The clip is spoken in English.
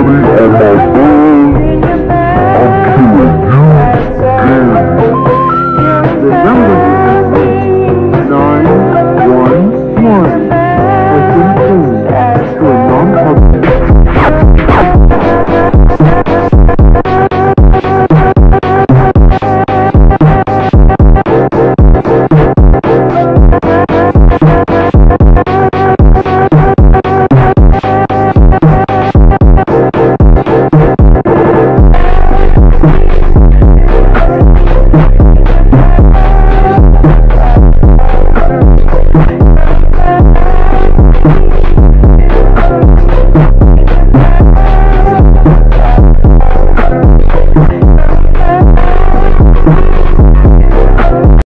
baby, and my